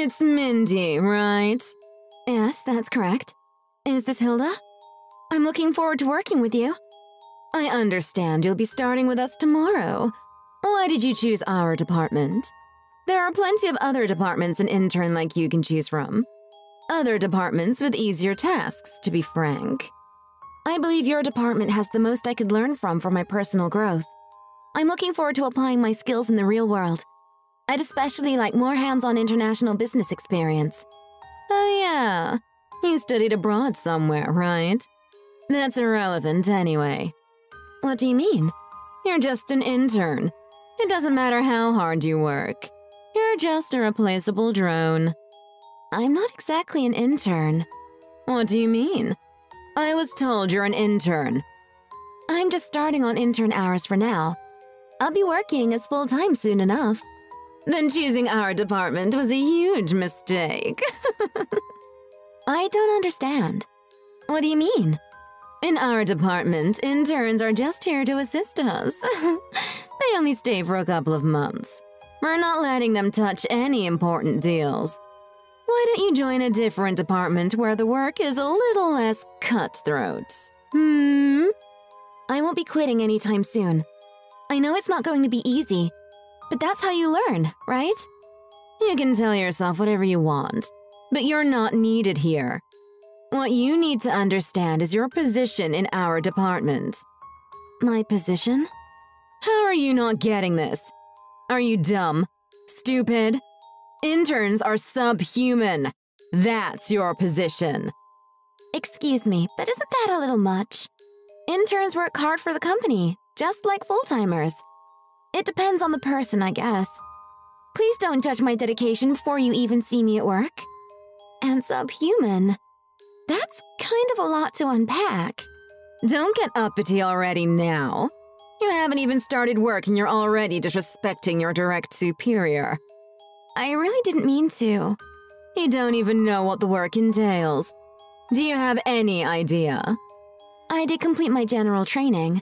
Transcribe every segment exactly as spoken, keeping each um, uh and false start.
It's Mindy, right? Yes, that's correct. Is this Hilda? I'm looking forward to working with you. I understand you'll be starting with us tomorrow. Why did you choose our department? There are plenty of other departments an intern like you can choose from. Other departments with easier tasks, to be frank. I believe your department has the most I could learn from for my personal growth. I'm looking forward to applying my skills in the real world. I'd especially like more hands-on international business experience. Oh yeah, you studied abroad somewhere, right? That's irrelevant anyway. What do you mean? You're just an intern. It doesn't matter how hard you work. You're just a replaceable drone. I'm not exactly an intern. What do you mean? I was told you're an intern. I'm just starting on intern hours for now. I'll be working as full-time soon enough. Then choosing our department was a huge mistake. I don't understand. What do you mean? In our department, interns are just here to assist us. They only stay for a couple of months. We're not letting them touch any important deals. Why don't you join a different department where the work is a little less cutthroat? Hmm? I won't be quitting anytime soon. I know it's not going to be easy, but that's how you learn, right? You can tell yourself whatever you want, but you're not needed here. What you need to understand is your position in our department. My position? How are you not getting this? Are you dumb? Stupid? Interns are subhuman. That's your position. Excuse me, but isn't that a little much? Interns work hard for the company, just like full-timers. It depends on the person, I guess. Please don't judge my dedication before you even see me at work. And subhuman. That's kind of a lot to unpack. Don't get uppity already now. You haven't even started work and you're already disrespecting your direct superior. I really didn't mean to. You don't even know what the work entails. Do you have any idea? I did complete my general training.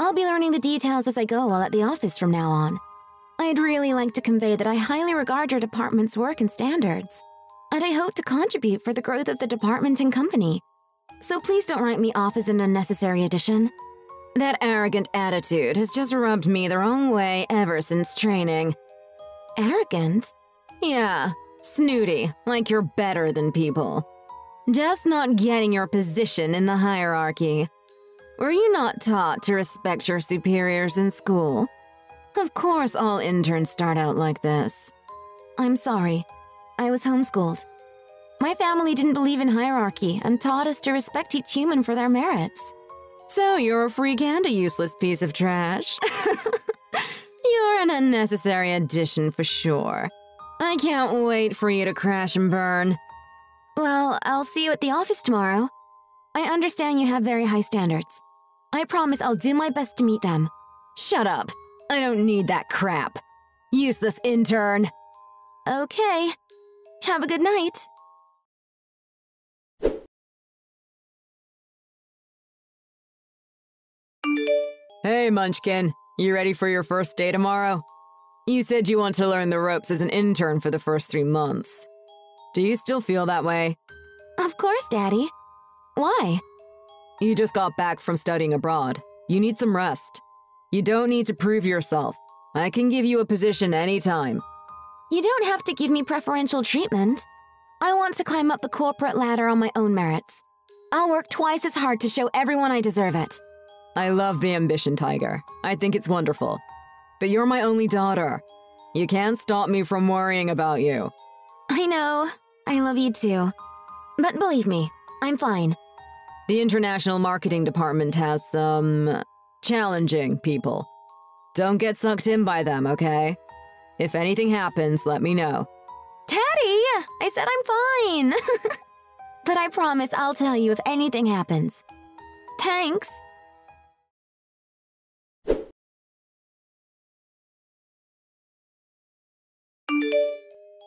I'll be learning the details as I go while at the office from now on. I'd really like to convey that I highly regard your department's work and standards, and I hope to contribute for the growth of the department and company. So please don't write me off as an unnecessary addition. That arrogant attitude has just rubbed me the wrong way ever since training. Arrogant? Yeah, snooty, like you're better than people. Just not getting your position in the hierarchy. Were you not taught to respect your superiors in school? Of course all interns start out like this. I'm sorry. I was homeschooled. My family didn't believe in hierarchy and taught us to respect each human for their merits. So you're a freak and a useless piece of trash. You're an unnecessary addition for sure. I can't wait for you to crash and burn. Well, I'll see you at the office tomorrow. I understand you have very high standards. I promise I'll do my best to meet them. Shut up. I don't need that crap. Useless intern. Okay. Have a good night. Hey, Munchkin. You ready for your first day tomorrow? You said you want to learn the ropes as an intern for the first three months. Do you still feel that way? Of course, Daddy. Why? You just got back from studying abroad. You need some rest. You don't need to prove yourself. I can give you a position anytime. You don't have to give me preferential treatment. I want to climb up the corporate ladder on my own merits. I'll work twice as hard to show everyone I deserve it. I love the ambition, Tiger. I think it's wonderful. But you're my only daughter. You can't stop me from worrying about you. I know. I love you too. But believe me, I'm fine. The international marketing department has some challenging people. Don't get sucked in by them, okay? If anything happens, let me know. Teddy! I said I'm fine! But I promise I'll tell you if anything happens. Thanks!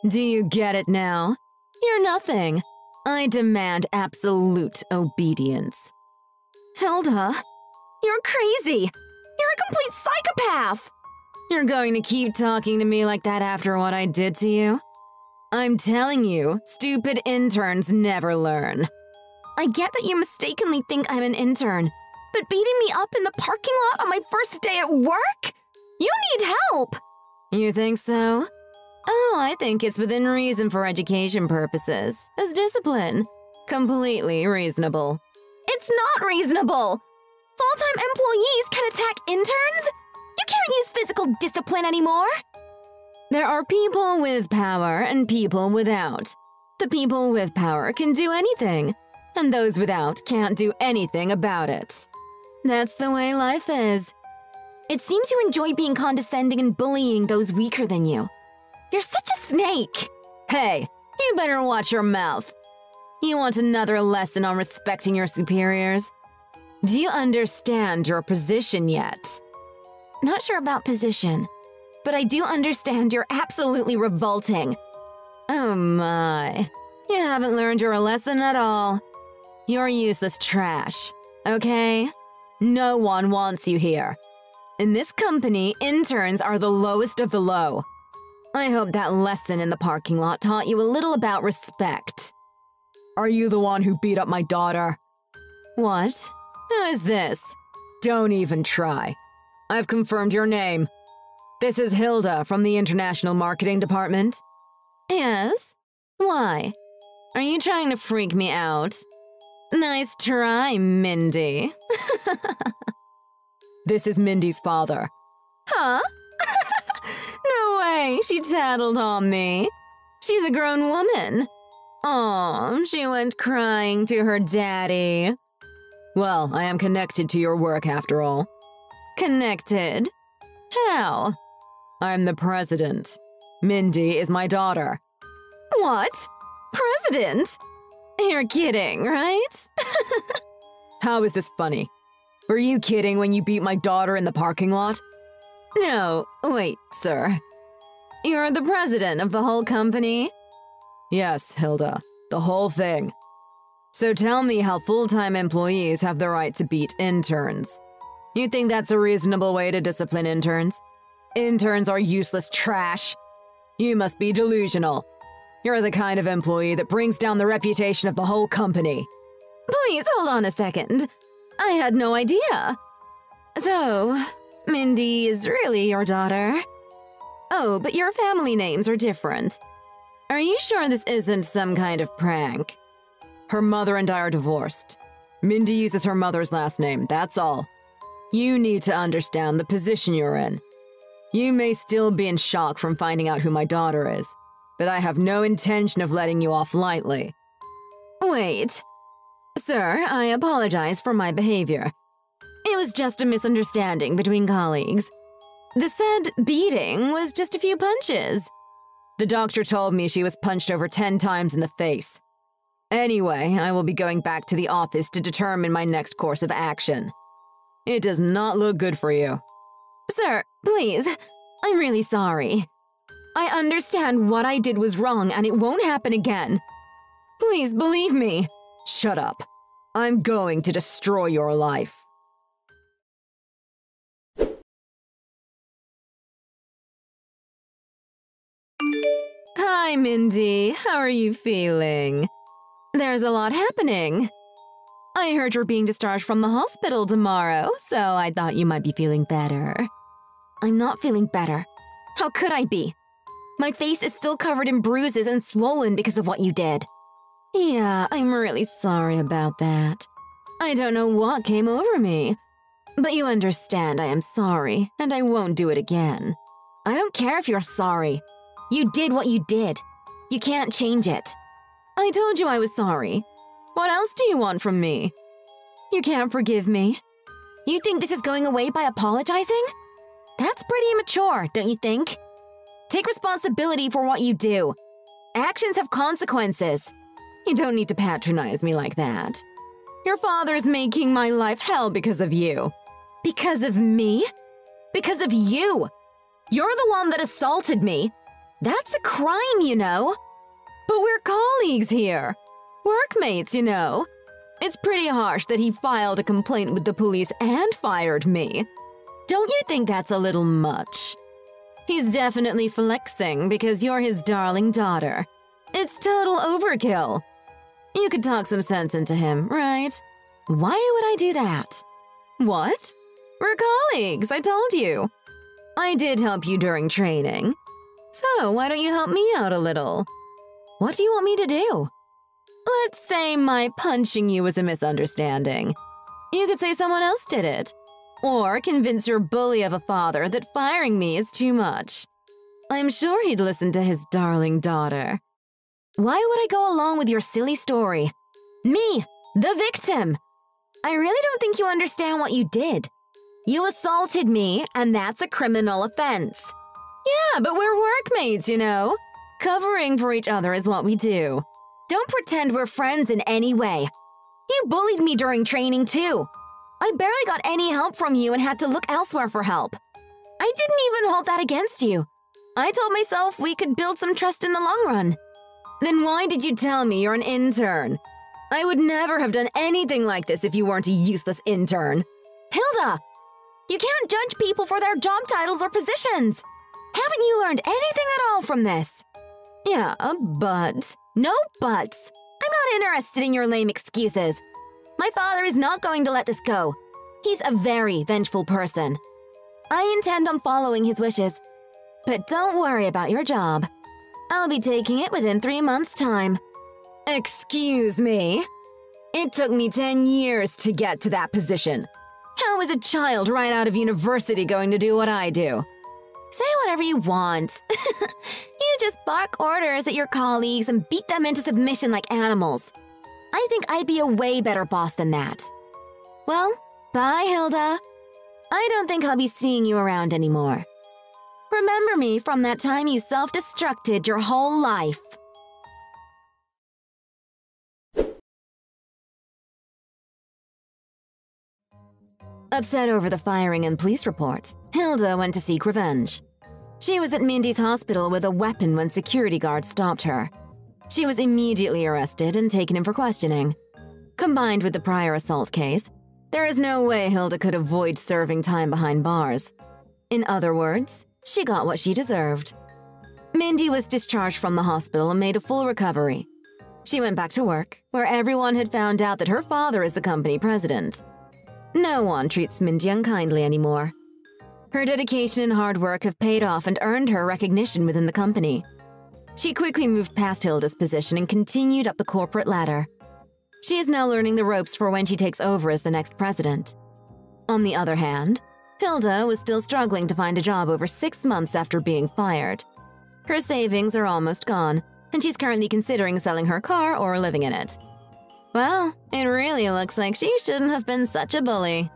Do you get it now? You're nothing. I demand absolute obedience. Hilda, you're crazy. You're a complete psychopath. You're going to keep talking to me like that after what I did to you? I'm telling you, stupid interns never learn. I get that you mistakenly think I'm an intern, but beating me up in the parking lot on my first day at work? You need help! You think so? Oh, I think it's within reason for education purposes, as discipline. Completely reasonable. It's not reasonable! Full-time employees can attack interns? You can't use physical discipline anymore! There are people with power and people without. The people with power can do anything, and those without can't do anything about it. That's the way life is. It seems you enjoy being condescending and bullying those weaker than you. You're such a snake! Hey, you better watch your mouth! You want another lesson on respecting your superiors? Do you understand your position yet? Not sure about position, but I do understand you're absolutely revolting. Oh my, you haven't learned your lesson at all. You're useless trash, okay? No one wants you here. In this company, interns are the lowest of the low. I hope that lesson in the parking lot taught you a little about respect. Are you the one who beat up my daughter? What? Who is this? Don't even try. I've confirmed your name. This is Hilda from the International Marketing Department. Yes? Why? Are you trying to freak me out? Nice try, Mindy. This is Mindy's father. Huh? No way, she tattled on me. She's a grown woman. Aw, she went crying to her daddy. Well, I am connected to your work after all. Connected? How? I'm the president. Mindy is my daughter. What? President? You're kidding, right? How is this funny? Were you kidding when you beat my daughter in the parking lot? No, wait, sir. You're the president of the whole company? Yes, Hilda. The whole thing. So tell me how full-time employees have the right to beat interns. You think that's a reasonable way to discipline interns? Interns are useless trash. You must be delusional. You're the kind of employee that brings down the reputation of the whole company. Please hold on a second. I had no idea. So, Mindy is really your daughter? Oh, but your family names are different. Are you sure this isn't some kind of prank? Her mother and I are divorced. Mindy uses her mother's last name, that's all. You need to understand the position you're in. You may still be in shock from finding out who my daughter is, but I have no intention of letting you off lightly. Wait. Sir, I apologize for my behavior. It was just a misunderstanding between colleagues. The said beating was just a few punches. The doctor told me she was punched over ten times in the face. Anyway, I will be going back to the office to determine my next course of action. It does not look good for you. Sir, please. I'm really sorry. I understand what I did was wrong and it won't happen again. Please believe me. Shut up. I'm going to destroy your life. Hi, Mindy. How are you feeling? There's a lot happening. I heard you're being discharged from the hospital tomorrow, so I thought you might be feeling better. I'm not feeling better. How could I be? My face is still covered in bruises and swollen because of what you did. Yeah, I'm really sorry about that. I don't know what came over me. But you understand I am sorry, and I won't do it again. I don't care if you're sorry. You did what you did. You can't change it. I told you I was sorry. What else do you want from me? You can't forgive me. You think this is going away by apologizing? That's pretty immature, don't you think? Take responsibility for what you do. Actions have consequences. You don't need to patronize me like that. Your father's making my life hell because of you. Because of me? Because of you! You're the one that assaulted me. That's a crime, you know. But we're colleagues here. Workmates, you know. It's pretty harsh that he filed a complaint with the police and fired me. Don't you think that's a little much? He's definitely flexing because you're his darling daughter. It's total overkill. You could talk some sense into him, right? Why would I do that? What? We're colleagues, I told you. I did help you during training. So why don't you help me out a little? What do you want me to do? Let's say my punching you was a misunderstanding. You could say someone else did it. Or convince your bully of a father that firing me is too much. I'm sure he'd listen to his darling daughter. Why would I go along with your silly story? Me, the victim! I really don't think you understand what you did. You assaulted me, and that's a criminal offense. Yeah, but we're workmates, you know. Covering for each other is what we do. Don't pretend we're friends in any way. You bullied me during training, too. I barely got any help from you and had to look elsewhere for help. I didn't even hold that against you. I told myself we could build some trust in the long run. Then why did you tell me you're an intern? I would never have done anything like this if you weren't a useless intern. Hilda, you can't judge people for their job titles or positions. Haven't you learned anything at all from this? Yeah, but… No buts. I'm not interested in your lame excuses. My father is not going to let this go. He's a very vengeful person. I intend on following his wishes. But don't worry about your job. I'll be taking it within three months' time. Excuse me? It took me ten years to get to that position. How is a child right out of university going to do what I do? Say whatever you want. You just bark orders at your colleagues and beat them into submission like animals. I think I'd be a way better boss than that. Well, bye, Hilda. I don't think I'll be seeing you around anymore. Remember me from that time you self-destructed your whole life. Upset over the firing and police report, Hilda went to seek revenge. She was at Mindy's hospital with a weapon when security guards stopped her. She was immediately arrested and taken in for questioning. Combined with the prior assault case, there is no way Hilda could avoid serving time behind bars. In other words, she got what she deserved. Mindy was discharged from the hospital and made a full recovery. She went back to work, where everyone had found out that her father is the company president. No one treats Mindy unkindly anymore. Her dedication and hard work have paid off and earned her recognition within the company. She quickly moved past Hilda's position and continued up the corporate ladder. She is now learning the ropes for when she takes over as the next president. On the other hand, Hilda was still struggling to find a job over six months after being fired. Her savings are almost gone, and she's currently considering selling her car or living in it. Well, it really looks like she shouldn't have been such a bully.